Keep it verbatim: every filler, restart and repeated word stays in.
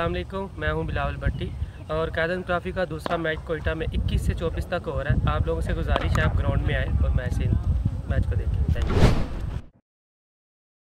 अस्सलाम वालेकुम, मैं हूं बिलावल भट्टी और कायदे आज़म ट्रॉफी का दूसरा मैच कोईटा में इक्कीस से चौबीस तक हो रहा है। आप लोगों से गुजारिश है आप ग्राउंड में आए और मैच